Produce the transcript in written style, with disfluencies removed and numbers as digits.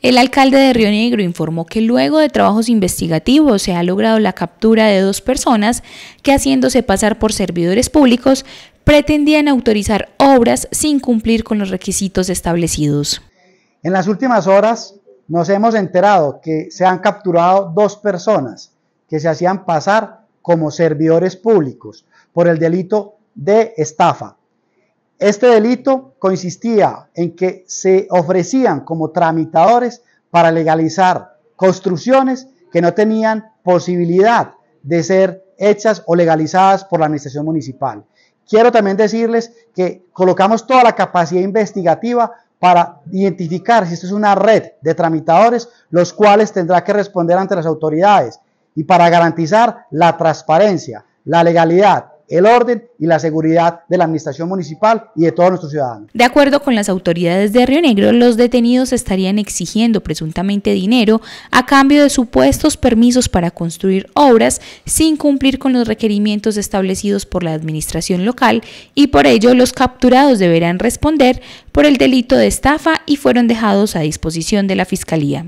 El alcalde de Rionegro informó que luego de trabajos investigativos se ha logrado la captura de dos personas que, haciéndose pasar por servidores públicos, pretendían autorizar obras sin cumplir con los requisitos establecidos. En las últimas horas nos hemos enterado que se han capturado dos personas que se hacían pasar como servidores públicos por el delito de estafa. Este delito consistía en que se ofrecían como tramitadores para legalizar construcciones que no tenían posibilidad de ser hechas o legalizadas por la administración municipal. Quiero también decirles que colocamos toda la capacidad investigativa para identificar si esto es una red de tramitadores, los cuales tendrá que responder ante las autoridades, y para garantizar la transparencia, la legalidad, el orden y la seguridad de la administración municipal y de todos nuestros ciudadanos. De acuerdo con las autoridades de Rionegro, los detenidos estarían exigiendo presuntamente dinero a cambio de supuestos permisos para construir obras sin cumplir con los requerimientos establecidos por la administración local, y por ello los capturados deberán responder por el delito de estafa y fueron dejados a disposición de la Fiscalía.